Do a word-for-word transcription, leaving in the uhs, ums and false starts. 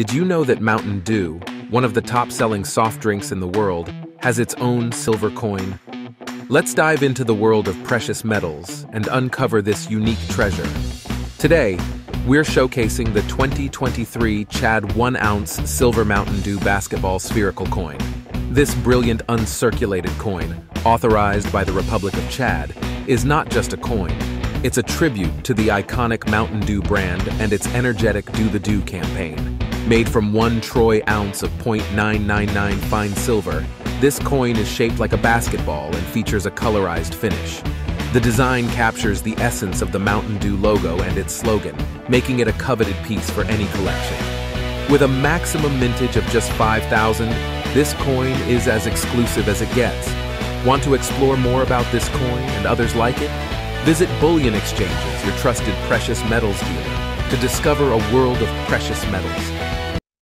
Did you know that Mountain Dew, one of the top-selling soft drinks in the world, has its own silver coin? Let's dive into the world of precious metals and uncover this unique treasure. Today, we're showcasing the twenty twenty-three Chad one ounce Silver Mountain Dew Basketball Spherical Coin. This brilliant uncirculated coin, authorized by the Republic of Chad, is not just a coin. It's a tribute to the iconic Mountain Dew brand and its energetic Do the Dew campaign. Made from one troy ounce of point nine nine nine fine silver, this coin is shaped like a basketball and features a colorized finish. The design captures the essence of the Mountain Dew logo and its slogan, making it a coveted piece for any collection. With a maximum mintage of just five thousand, this coin is as exclusive as it gets. Want to explore more about this coin and others like it? Visit Bullion Exchanges, your trusted precious metals dealer, to discover a world of precious metals.